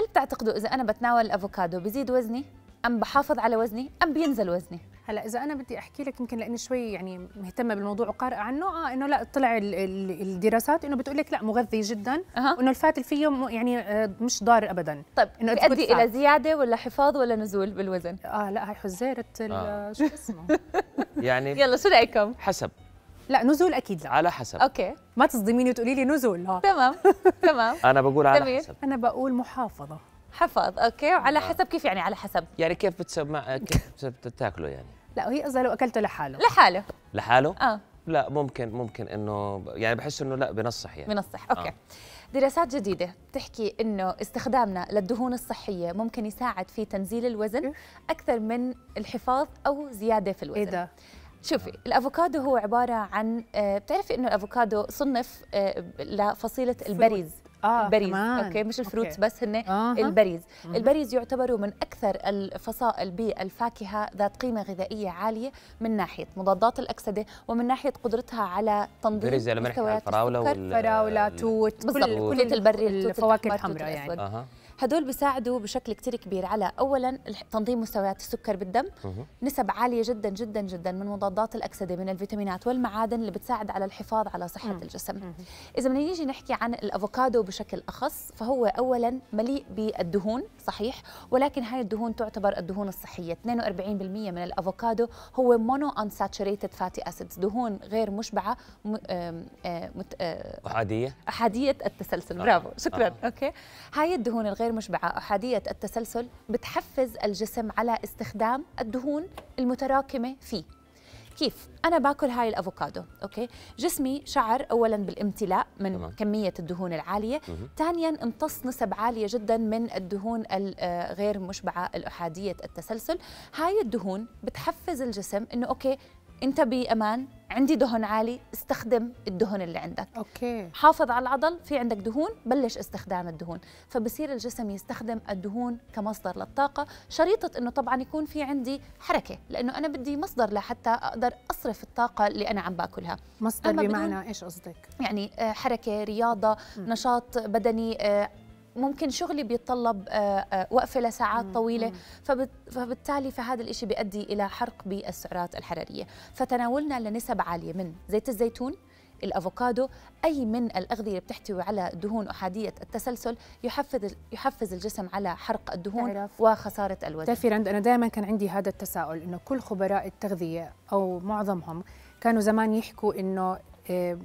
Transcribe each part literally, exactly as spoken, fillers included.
هل تعتقدوا إذا أنا بتناول الأفوكادو بزيد وزني أم بحافظ على وزني أم بينزل وزني؟ هلا إذا أنا بدي أحكي لك يمكن لأني شوي يعني مهتمة بالموضوع وقارئة عنه، آه إنه لا طلع ال ال الدراسات إنه بتقول لك لا مغذي جدا أه. وإنه الفاتل فيه يعني مش ضار أبدا. طيب إنه بيؤدي إلى زيادة ولا حفاظ ولا نزول بالوزن؟ آه لا هي حزيرة آه. شو اسمه؟ يعني يلا شو رأيكم؟ حسب لا نزول أكيد لا على حسب أوكي ما تصدميني وتقولي لي نزول ها تمام تمام أنا بقول على دمير. حسب أنا بقول محافظة حفظ أوكي وعلى حسب كيف يعني على حسب يعني كيف بتسمع كيف بتاكله يعني لا وهي قصدها لو أكلته لحاله لحاله لحاله؟ آه لا ممكن ممكن إنه يعني بحس إنه لا بنصح يعني بنصح أوكي آه. دراسات جديدة بتحكي إنه استخدامنا للدهون الصحية ممكن يساعد في تنزيل الوزن أكثر من الحفاظ أو زيادة في الوزن إيه ده؟ شوفي الافوكادو هو عباره عن بتعرفي انه الافوكادو صنف لفصيله البريز آه البريز كمان. اوكي مش الفروتس بس هن آه. البريز آه. البريز يعتبروا من اكثر الفصائل بالفاكهه ذات قيمه غذائيه عاليه من ناحيه مضادات الاكسده ومن ناحيه قدرتها على تنظيم مستويات الفراوله والفراوله توت بالضبط كل البري الفواكه الحمراء يعني آه. هدول بيساعدوا بشكل كتير كبير على أولاً تنظيم مستويات السكر بالدم نسب عالية جداً جداً جداً من مضادات الأكسدة من الفيتامينات والمعادن اللي بتساعد على الحفاظ على صحة الجسم إذا بدنا نيجي نحكي عن الأفوكادو بشكل أخص فهو أولاً مليء بالدهون صحيح ولكن هاي الدهون تعتبر الدهون الصحية اثنين وأربعين بالمئة من الأفوكادو هو مونو أنساتشوريتد فاتي أسيدز دهون غير مشبعة أحادية أحادية التسلسل برافو شكراً أوكي هاي الدهون الغير مشبعة أحادية التسلسل بتحفز الجسم على استخدام الدهون المتراكمة فيه كيف؟ أنا باكل هاي الأفوكادو أوكي؟ جسمي شعر أولاً بالامتلاء من طبعا. كمية الدهون العالية ثانياً امتص نسب عالية جداً من الدهون الغير مشبعة الأحادية التسلسل هاي الدهون بتحفز الجسم أنه أوكي أنت بأمان عندي دهن عالي استخدم الدهن اللي عندك أوكي. حافظ على العضل في عندك دهون بلش استخدام الدهون فبصير الجسم يستخدم الدهون كمصدر للطاقة شريطة أنه طبعا يكون في عندي حركة لأنه أنا بدي مصدر لحتى أقدر أصرف الطاقة اللي أنا عم باكلها مصدر بمعنى إيش قصدك؟ يعني حركة رياضة م. نشاط بدني ممكن شغلي بيتطلب وقفة لساعات طويلة فبالتالي فهذا الإشي بيؤدي إلى حرق بالسعرات الحرارية فتناولنا لنسب عالية من زيت الزيتون الأفوكادو أي من الأغذية اللي بتحتوي على دهون أحادية التسلسل يحفز يحفز الجسم على حرق الدهون وخسارة الوزن تعرفي رند أنا دائما كان عندي هذا التساؤل إنه كل خبراء التغذية أو معظمهم كانوا زمان يحكوا إنه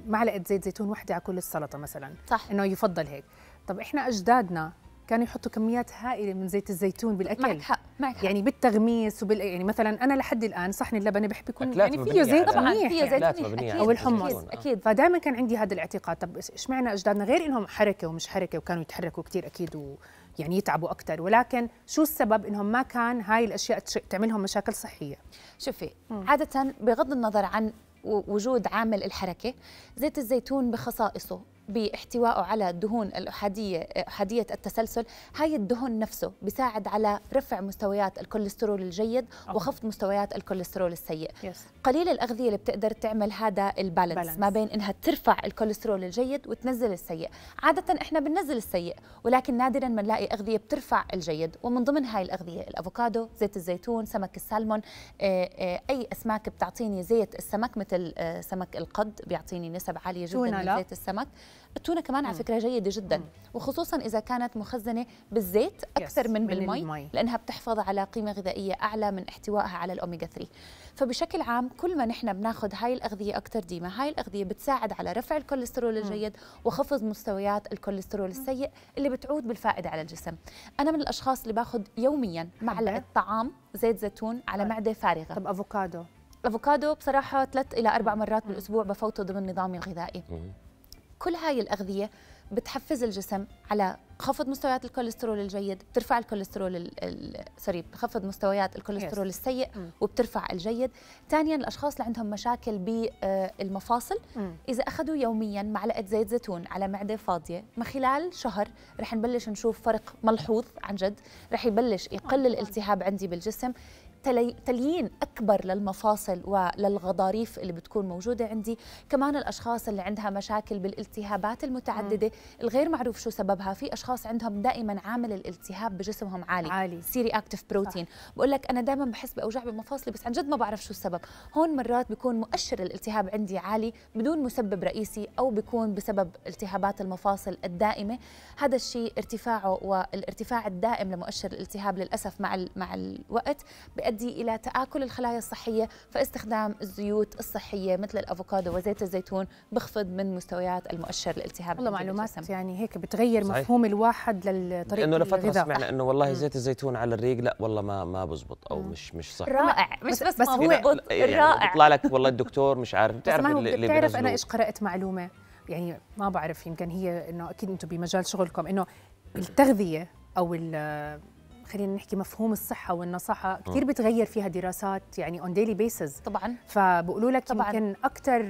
معلقة زيت زيتون واحدة على كل السلطة مثلا صح. إنه يفضل هيك طب احنا اجدادنا كانوا يحطوا كميات هائله من زيت الزيتون بالاكل معك حق معك حق يعني بالتغميس وبال يعني مثلا انا لحد الان صحن اللبنه بحب يكون يعني فيه زيت منيح فيه زيت منيح او الحمص اكيد, أكيد. فدائما كان عندي هذا الاعتقاد طب اشمعنا اجدادنا غير انهم حركه ومش حركه وكانوا يتحركوا كثير اكيد و يعني يتعبوا أكثر ولكن شو السبب إنهم ما كان هاي الأشياء تعملهم مشاكل صحية؟ شوفي عادة بغض النظر عن وجود عامل الحركة زيت الزيتون بخصائصه باحتوائه على الدهون الأحادية أحادية التسلسل هاي الدهن نفسه بيساعد على رفع مستويات الكوليسترول الجيد وخفض مستويات الكوليسترول السيء yes. قليل الأغذية اللي بتقدر تعمل هذا البالانس ما بين إنها ترفع الكوليسترول الجيد وتنزل السيء عادة إحنا بننزل السيء ولكن نادراً ما نلاقي أغذية بترفع الجيد ومن ضمن هاي الأغذية الأفوكادو زيت الزيتون سمك السالمون أي أسماك بتعطيني زيت السمك مثل سمك القد بيعطيني نسب عالية جداً من زيت السمك التونة كمان مم. على فكرة جيدة جدا مم. وخصوصا إذا كانت مخزنة بالزيت أكثر yes. من بالمي لأنها بتحفظ على قيمة غذائية أعلى من احتوائها على الأوميغا ثلاثة فبشكل عام كل ما نحن بناخذ هاي الأغذية أكثر ديما هاي الأغذية بتساعد على رفع الكوليسترول الجيد وخفض مستويات الكوليسترول السيء اللي بتعود بالفائدة على الجسم أنا من الأشخاص اللي باخذ يوميا معلقة طعام زيت زيتون على معدة فارغة طب أفوكادو أفوكادو بصراحة ثلاث إلى أربع مرات مم. بالأسبوع بفوته ضمن نظامي الغذائي مم. كل هاي الأغذية بتحفز الجسم على خفض مستويات الكوليسترول الجيد، بترفع الكوليسترول ال ال سوري بتخفض مستويات الكوليسترول yes. السيء mm. وبترفع الجيد، ثانياً الأشخاص اللي عندهم مشاكل بالمفاصل mm. إذا أخذوا يومياً معلقة زيت زيتون على معدة فاضية، ما خلال شهر رح نبلش نشوف فرق ملحوظ عن جد، رح يبلش يقل الالتهاب عندي بالجسم، تليين أكبر للمفاصل وللغضاريف اللي بتكون موجودة عندي. كمان الأشخاص اللي عندها مشاكل بالالتهابات المتعددة الغير معروف شو سببها، في أشخاص عندهم دائما عامل الالتهاب بجسمهم عالي, عالي. سيري أكتف بروتين. بقول لك أنا دائما بحس بأوجاع بالمفاصل بس عن جد ما بعرف شو السبب. هون مرات بيكون مؤشر الالتهاب عندي عالي بدون مسبب رئيسي، أو بيكون بسبب التهابات المفاصل الدائمة. هذا الشيء ارتفاعه والارتفاع الدائم لمؤشر الالتهاب للأسف مع مع الوقت بيؤدي إلى تآكل الخلايا الصحية، فاستخدام الزيوت الصحية مثل الأفوكادو وزيت الزيتون بخفض من مستويات المؤشر الالتهاب. والله معلومات يعني هيك بتغير صحيح. مفهوم الواحد للطريقة. لأنه لفترة سمعنا إنه والله زيت الزيتون على الريق لا والله ما ما بزبط أو مش مش صح. رائع مش بس, بس, بس هو بط... يعني رائع بيطلع لك والله الدكتور مش عارف. بتعرف اللي بتعرف أنا إيش قرأت معلومة يعني ما بعرف يمكن هي إنه أكيد أنتم بمجال شغلكم إنه التغذية أو ال خلينا نحكي مفهوم الصحة والنصحة كثير بتغير فيها دراسات يعني اون ديلي بيسز طبعا. فبقولوا لك يمكن اكثر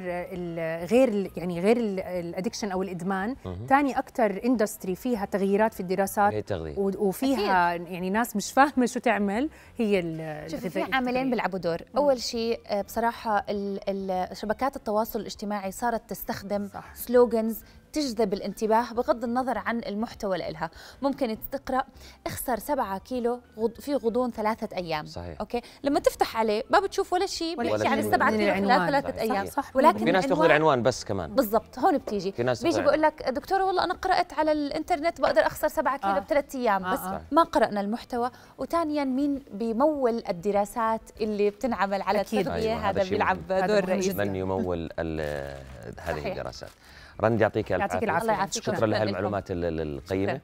غير يعني غير الادكشن او الادمان ثاني اكثر اندستري فيها تغييرات في الدراسات وفيها أكيد. يعني ناس مش فاهمه شو تعمل هي شوف في عاملين بيلعبوا دور. اول شيء بصراحه شبكات التواصل الاجتماعي صارت تستخدم صح. سلوغنز تجذب الانتباه بغض النظر عن المحتوى لإلها. ممكن تقرأ اخسر سبعة كيلو في غضون ثلاثة أيام صحيح. أوكي لما تفتح عليه ما بتشوف ولا شيء بيحكي عن السبعة كيلو خلال ثلاثة أيام صح. ولكن في ناس تأخذ العنوان بس كمان بالضبط. هون بتيجي بيجي بقول لك دكتورة والله أنا قرأت على الإنترنت بقدر أخسر سبعة كيلو آه. بثلاث أيام آه. بس آه. ما قرأنا المحتوى. وثانيا مين بيمول الدراسات اللي بتنعمل على التغذية؟ هذا بيلعب دور رئيسي من يمول هذه الدراسات. رند يعطيك الف عافيه، شكرا لهالمعلومات القيمه.